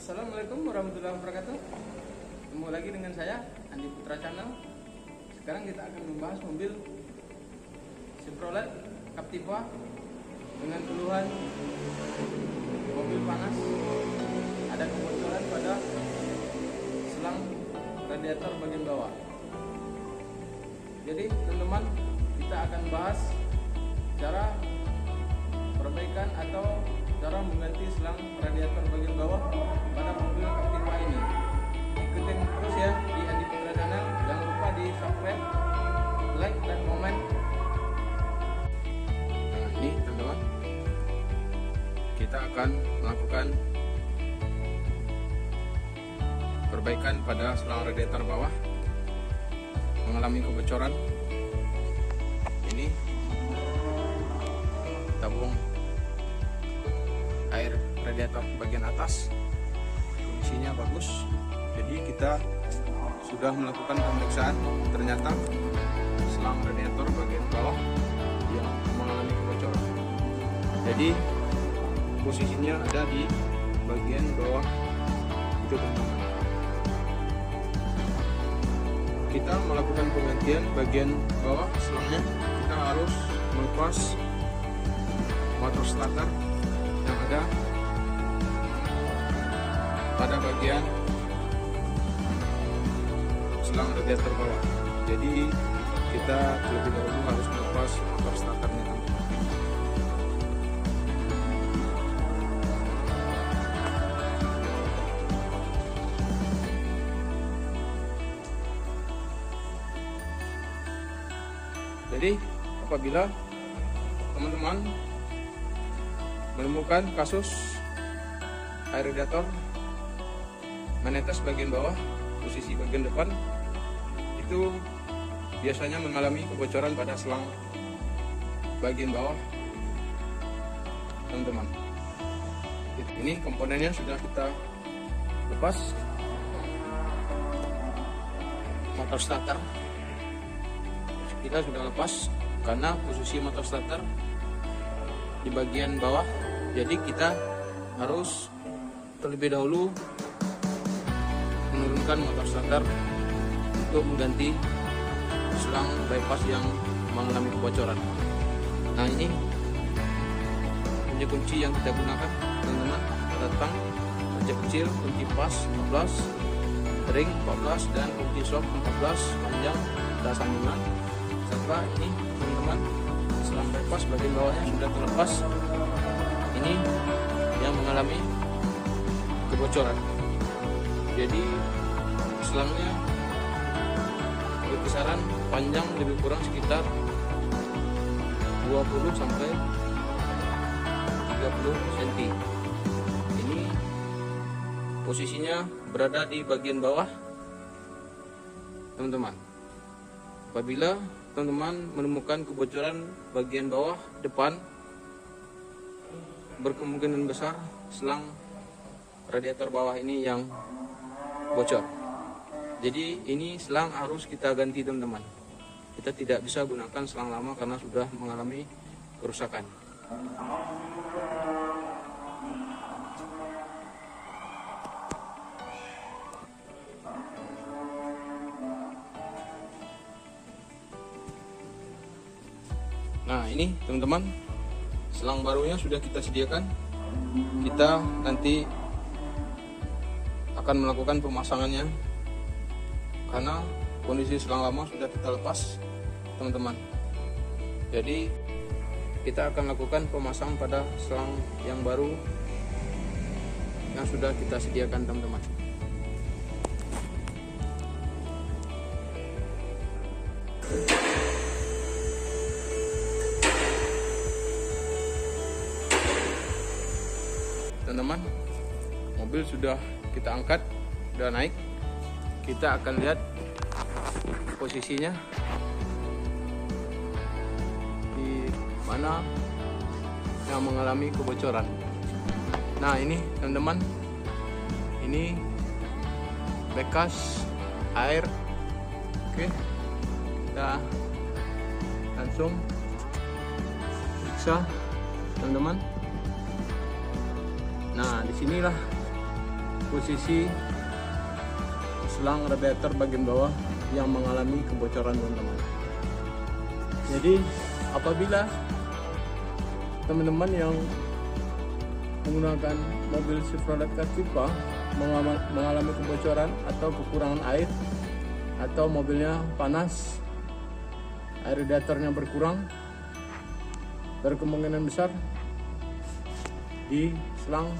Assalamualaikum warahmatullahi wabarakatuh. Ketemu lagi dengan saya Andi Putra Channel. Sekarang kita akan membahas mobil Chevrolet Captiva dengan keluhan mobil panas, ada kebocoran pada selang radiator bagian bawah. Jadi teman-teman, kita akan bahas cara perbaikan atau cara mengganti selang radiator bagian bawah pada mobil Captiva ini. Ikutin terus ya di Andi Putra Channel. Jangan lupa di subscribe, like, dan komen. Nah, ini teman-teman, kita akan melakukan perbaikan pada selang radiator bawah mengalami kebocoran. Ini tabung air radiator bagian atas kondisinya bagus, jadi kita sudah melakukan pemeriksaan, ternyata selang radiator bagian bawah yang mengalami kebocoran. Jadi posisinya ada di bagian bawah itu teman-teman. Kita melakukan penggantian bagian bawah selangnya, kita harus melepas motor starter yang ada pada bagian selang radiator bawah. Jadi kita terlebih dahulu harus melepas motor starternya. Jadi apabila teman-teman menemukan kasus air radiator menetes bagian bawah, posisi bagian depan itu biasanya mengalami kebocoran pada selang bagian bawah teman-teman. Ini komponennya sudah kita lepas, motor starter kita sudah lepas karena posisi motor starter di bagian bawah, jadi kita harus terlebih dahulu menurunkan motor starter untuk mengganti selang bypass yang mengalami kebocoran. Nah, ini punya kunci yang kita gunakan teman-teman, tentang kerja kecil, kunci pas 14, ring 14, dan kunci shock 14 panjang ada sambungan. Setelah ini teman-teman, selang bypass bagian bawahnya sudah terlepas, ini yang mengalami kebocoran, jadi selangnya berkisaran panjang lebih kurang sekitar 20 sampai 30 cm. Ini posisinya berada di bagian bawah teman-teman. Apabila teman-teman menemukan kebocoran bagian bawah depan, berkemungkinan besar selang radiator bawah ini yang bocor. Jadi ini selang harus kita ganti teman-teman. Kita tidak bisa gunakan selang lama karena sudah mengalami kerusakan. Nah, ini teman-teman, selang barunya sudah kita sediakan. Kita nanti akan melakukan pemasangannya karena kondisi selang lama sudah kita lepas teman-teman. Jadi kita akan lakukan pemasangan pada selang yang baru yang sudah kita sediakan teman-teman. Teman-teman, mobil sudah kita angkat, sudah naik. Kita akan lihat posisinya di mana yang mengalami kebocoran. Nah, ini teman-teman, ini bekas air. Oke, kita langsung periksa teman-teman. Nah, disinilah posisi selang radiator bagian bawah yang mengalami kebocoran, teman-teman. Jadi apabila teman-teman yang menggunakan mobil Chevrolet Captiva mengalami kebocoran atau kekurangan air, atau mobilnya panas, air radiatornya berkurang, berkemungkinan besar di selang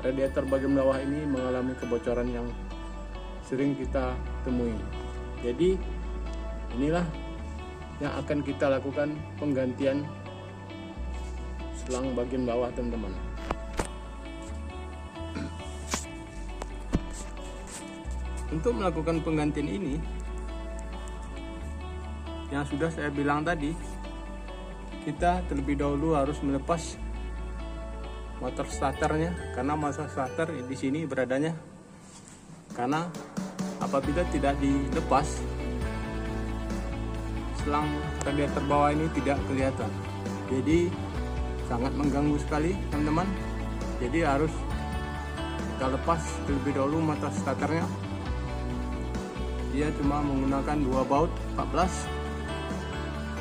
radiator bagian bawah ini mengalami kebocoran yang sering kita temui. Jadi inilah yang akan kita lakukan penggantian selang bagian bawah, teman-teman. Untuk melakukan penggantian ini yang sudah saya bilang tadi, kita terlebih dahulu harus melepas motor starternya, karena masa starter di sini beradanya, karena apabila tidak dilepas, selang radiator bawah ini tidak kelihatan, jadi sangat mengganggu sekali, teman-teman. Jadi harus kita lepas terlebih dahulu motor starternya. Dia cuma menggunakan 2 baut 14,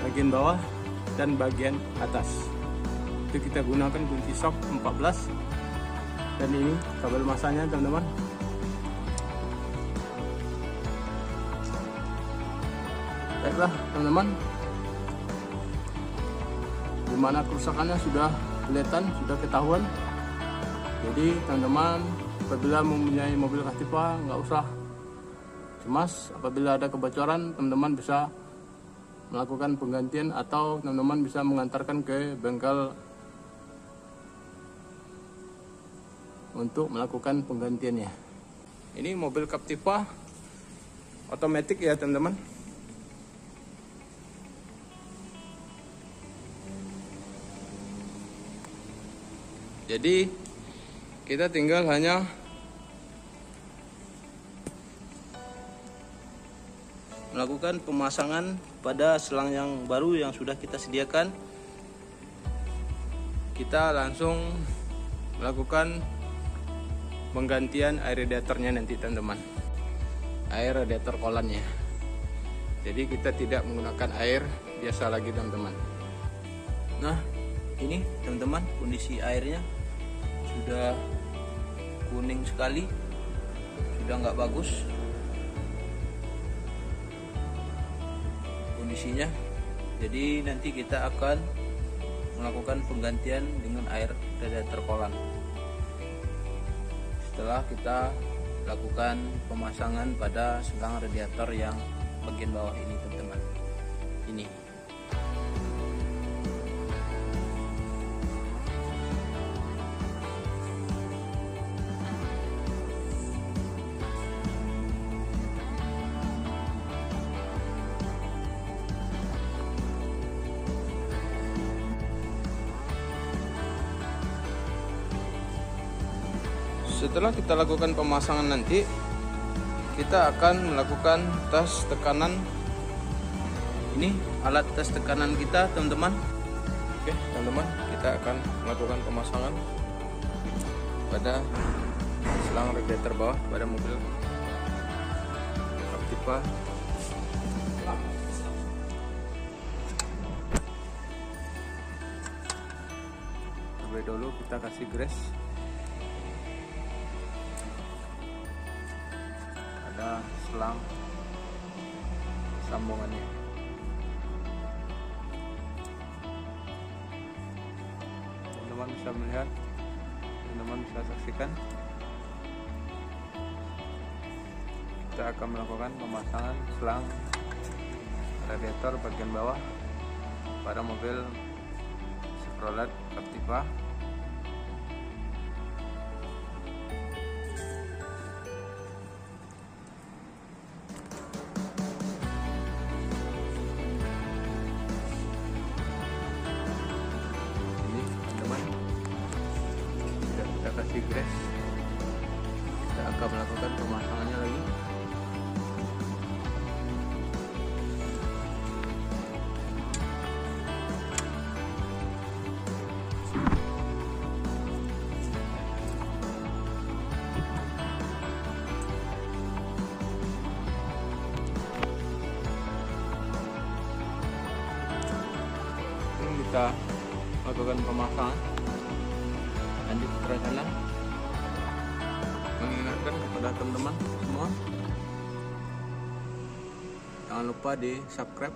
bagian bawah dan bagian atas. Itu kita gunakan kunci sok 14, dan ini kabel masanya, teman-teman. Baiklah, teman-teman, dimana kerusakannya sudah kelihatan, sudah ketahuan. Jadi teman-teman, apabila mempunyai mobil Captiva, nggak usah cemas. Apabila ada kebocoran, teman-teman bisa melakukan penggantian, atau teman-teman bisa mengantarkan ke bengkel untuk melakukan penggantiannya. Ini mobil Captiva otomatis ya, teman-teman. Jadi kita tinggal hanya melakukan pemasangan pada selang yang baru yang sudah kita sediakan. Kita langsung melakukan penggantian air radiatornya nanti, teman-teman, air radiator kolannya. Jadi kita tidak menggunakan air biasa lagi, teman-teman. Nah, ini teman-teman, kondisi airnya sudah kuning sekali, sudah nggak bagus kondisinya. Jadi nanti kita akan melakukan penggantian dengan air radiator kolan setelah kita lakukan pemasangan pada selang radiator yang bagian bawah ini, teman-teman. Ini setelah kita lakukan pemasangan, nanti kita akan melakukan tes tekanan. Ini alat tes tekanan kita, teman-teman. Oke, teman-teman, kita akan melakukan pemasangan pada selang radiator bawah pada mobil Captiva. Terlebih dahulu kita kasih grease. Ada selang sambungannya. Teman-teman bisa melihat, teman-teman bisa saksikan. Kita akan melakukan pemasangan selang radiator bagian bawah pada mobil Chevrolet Captiva. Kasih grease, kita akan melakukan pemasangannya lagi. kita lakukan pemasangan. Andi Putra Channel mengingatkan kepada teman-teman semua, jangan lupa di subscribe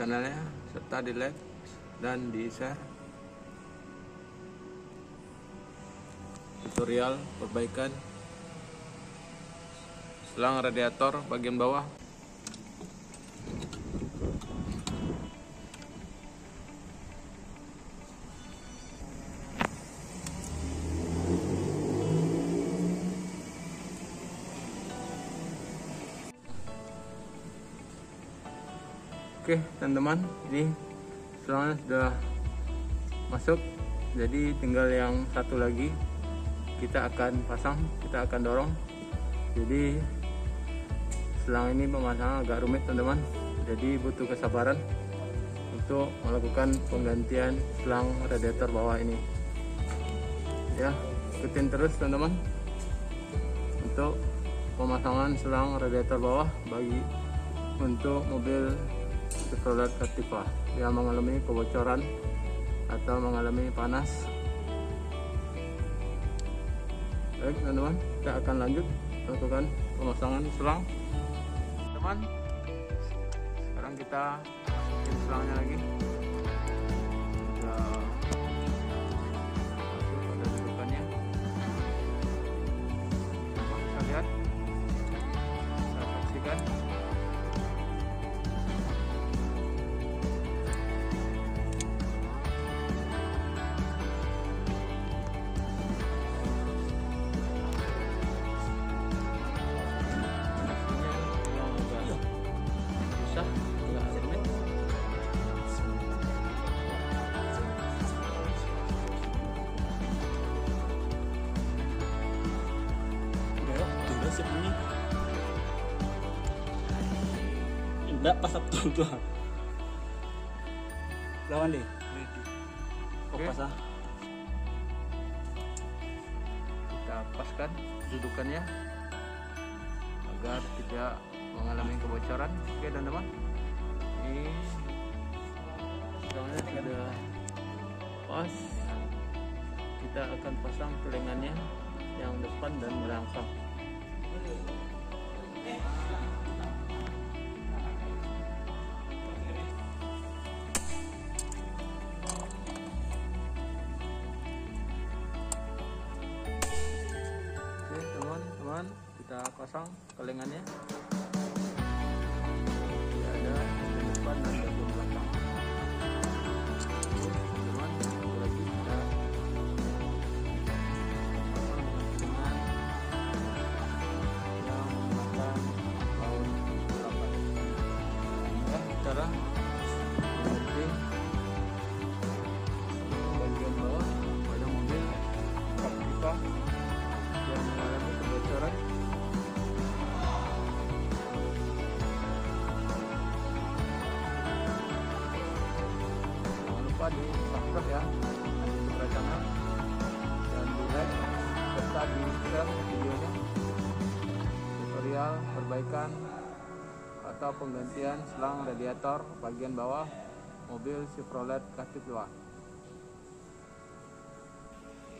channelnya, serta di like dan di share tutorial perbaikan selang radiator bagian bawah. Oke teman-teman, ini selangnya sudah masuk, jadi tinggal yang satu lagi kita akan pasang, kita akan dorong. Jadi selang ini pemasangan agak rumit teman-teman, jadi butuh kesabaran untuk melakukan penggantian selang radiator bawah ini ya. Ikutin terus teman-teman untuk pemasangan selang radiator bawah bagi untuk mobil Chevrolet Captiva yang mengalami kebocoran atau mengalami panas. Baik teman-teman, kita akan lanjut lakukan pemasangan selang. Teman, sekarang kita bikin selangnya lagi. Kita masuk pada dudukannya. Coba kita lihat, kita saksikan. Enggak pas sabtu tuh. Lawan deh. Kok pas ah. Kita paskan dudukannya agar tidak mengalami kebocoran. Oke teman-teman. Ini selangnya sudah pas. Kita akan pasang celengannya yang depan dan belakang. Kita pasang kelengannya, tidak ada di depan dan di belakang. Teman, satu lagi kita pasang kelengan yang akan tahun 8. Nah, cara mengganti bagian bawah pada mobil Captiva yang mengalami kebocoran. Di subscribe ya Andi Putra Channel dan di like serta di share videonya, tutorial perbaikan atau penggantian selang radiator bagian bawah mobil Chevrolet Captiva.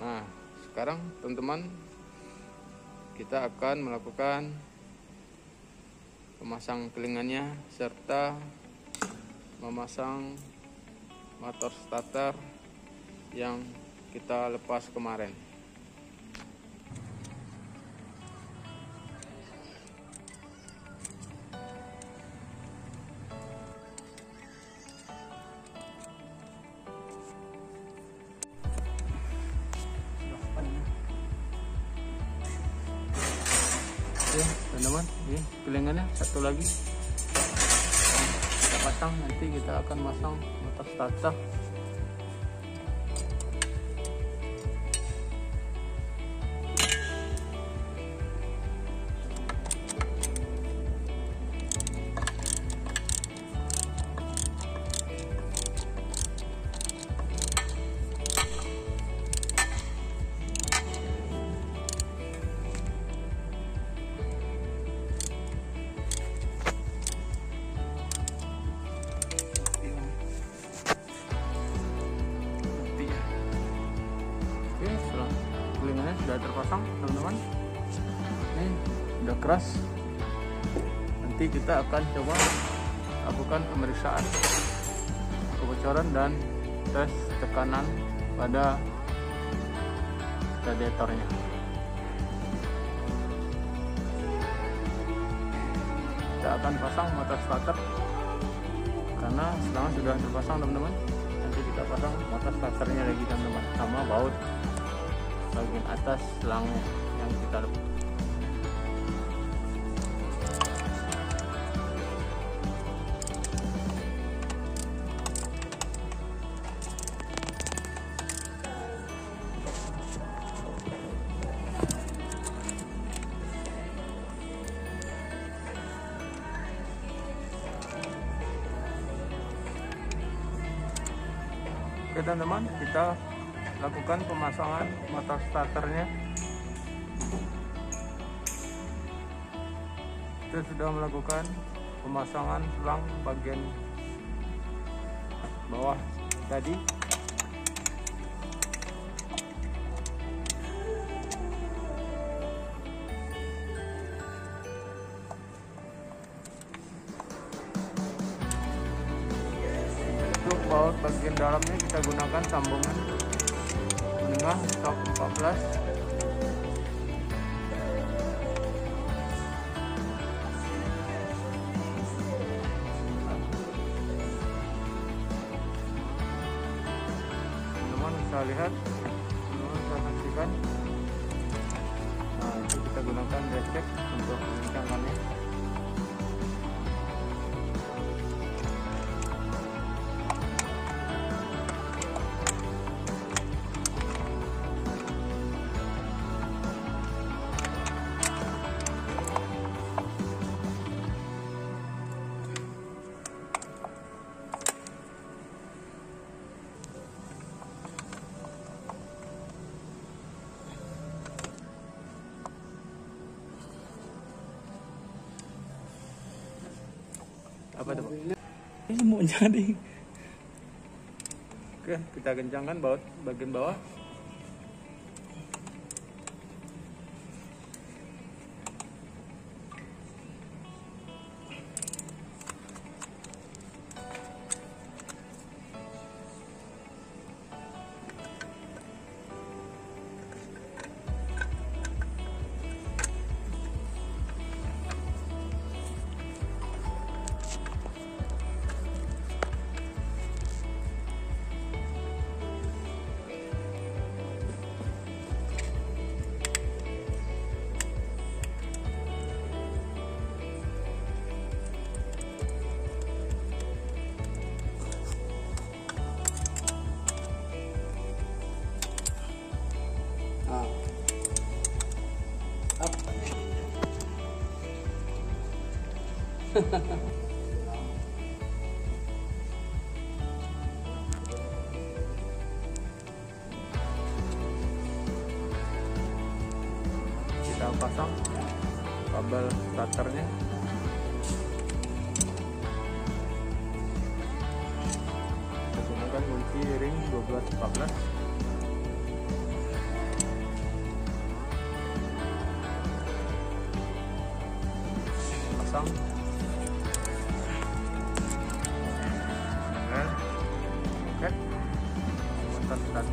Nah sekarang teman-teman kita akan melakukan memasang kelengannya serta memasang motor starter yang kita lepas kemarin. Oke teman-teman, ini kelengannya satu lagi kita pasang, nanti kita akan pasang motor starter. udah terpasang teman-teman. Ini udah keras. Nanti kita akan coba lakukan pemeriksaan kebocoran dan tes tekanan pada radiatornya. Kita akan pasang motor starter karena sekarang sudah terpasang teman-teman. Nanti kita pasang motor starternya lagi teman-teman, sama baut bagian atas selangnya yang kita lepas. Oke teman-teman, kita lakukan pemasangan motor starternya. Kita sudah melakukan pemasangan selang bagian bawah tadi. Baut bagian dalamnya kita gunakan sambungan menengah stok 14. Teman-teman bisa lihat, teman-teman bisa saksikan. Nah, itu kita gunakan drecek untuk pengencangannya. Apa tuh? Ini mau jadi. Oke, kita kencangkan baut bagian bawah. Kita pasang kabel starternya. Kita gunakan kunci ring 12-14. Pasang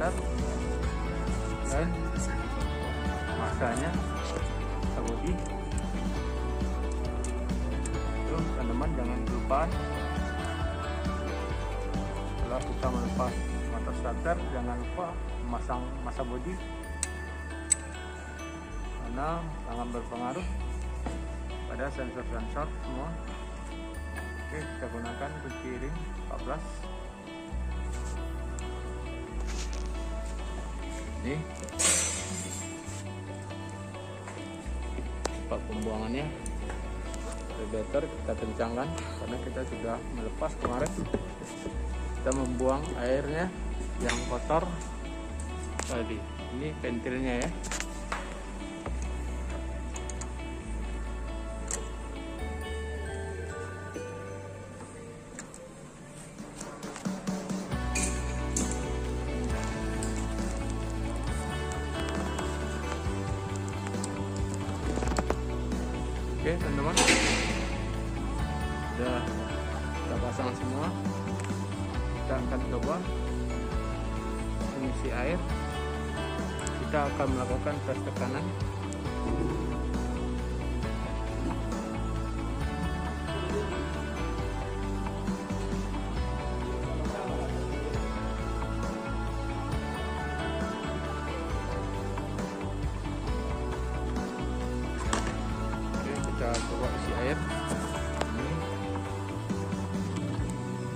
motor starter dan masanya sabodi. Terus teman-teman jangan lupa setelah kita melepas motor starter jangan lupa memasang masa bodi karena sangat berpengaruh pada sensor-sensor semua. Oke, kita gunakan kunci ring 14. Ini tempat pembuangannya radiator kita kencangkan karena kita sudah melepas kemarin. Kita membuang airnya yang kotor tadi. Ini pentilnya ya. Oke teman-teman, udah kita pasang semua. Kita akan coba mengisi air. Kita akan melakukan tes tekanan. Kita coba isi air.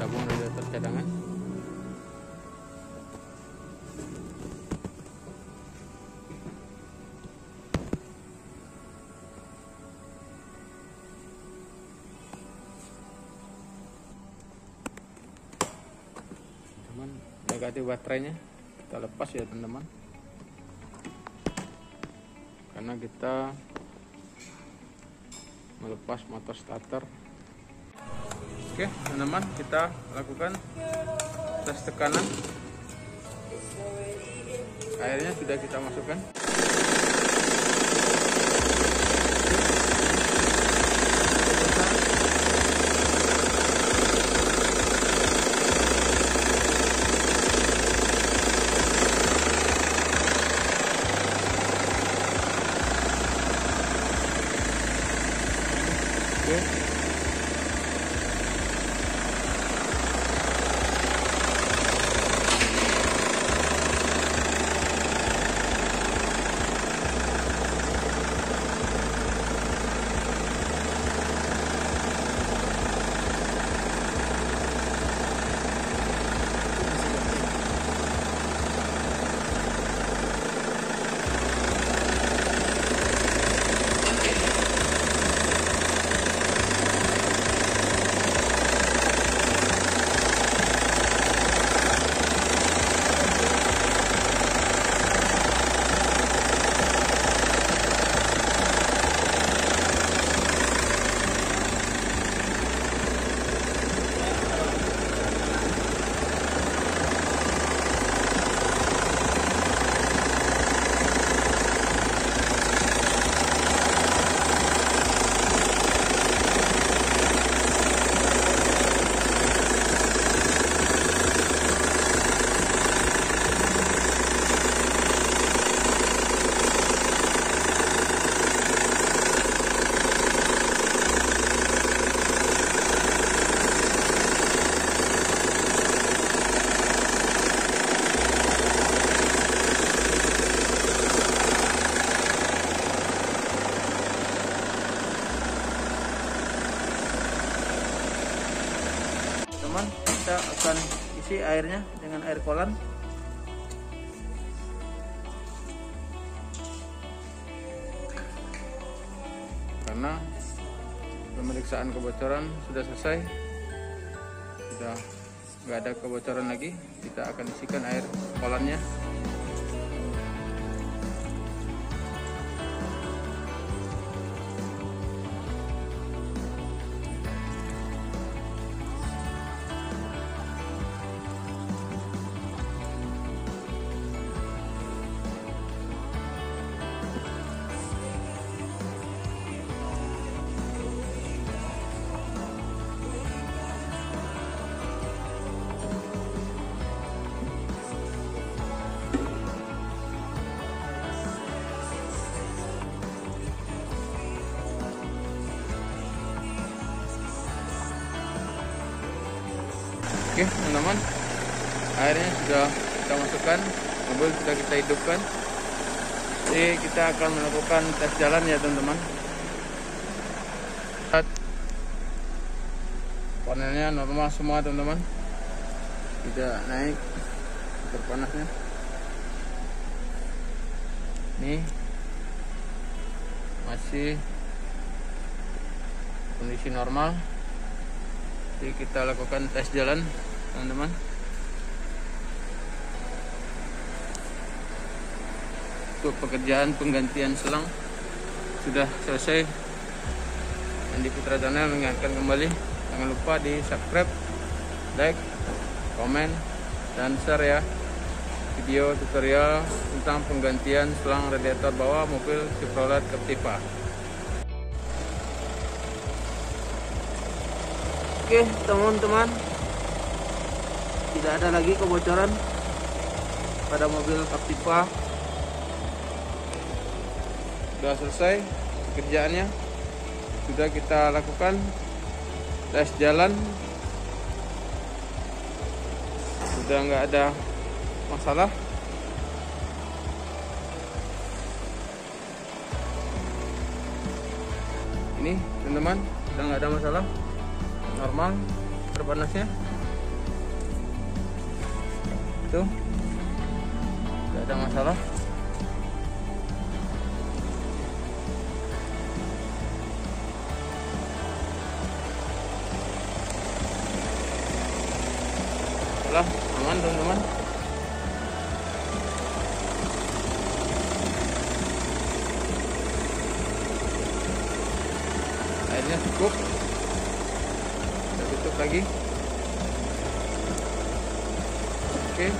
Tabung radiator cadangan. Teman, negatif baterainya kita lepas ya teman-teman, karena kita melepas motor starter. Oke teman-teman, kita lakukan tes tekanan. Airnya sudah kita masukkan. Oke. Kita akan isi airnya dengan air kolan. Karena pemeriksaan kebocoran sudah selesai, sudah nggak ada kebocoran lagi, kita akan isikan air kolannya. Oke teman-teman, airnya sudah kita masukkan, mobil sudah kita hidupkan. Jadi kita akan melakukan tes jalan ya teman-teman. Panelnya normal semua teman-teman, tidak naik motor panasnya. Ini masih kondisi normal. Jadi kita lakukan tes jalan teman-teman. Untuk pekerjaan penggantian selang sudah selesai. Andi Putra Channel mengingatkan kembali, jangan lupa di subscribe, like, komen, dan share ya video tutorial tentang penggantian selang radiator bawah mobil Chevrolet Captiva. Oke teman-teman, tidak ada lagi kebocoran pada mobil Captiva. Sudah selesai kerjaannya, sudah kita lakukan tes jalan, sudah nggak ada masalah. Ini teman-teman, udah nggak ada masalah, normal terpanasnya itu nggak ada masalah. Udah aman teman-teman. Airnya cukup, kita tutup lagi. Oke,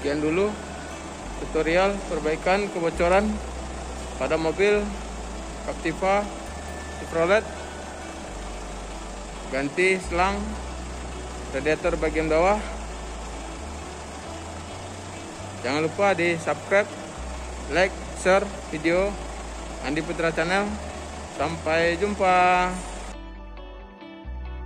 sekian dulu tutorial perbaikan kebocoran pada mobil Captiva Chevrolet. Ganti selang radiator bagian bawah. Jangan lupa di subscribe, like, share video Andi Putra Channel. Sampai jumpa.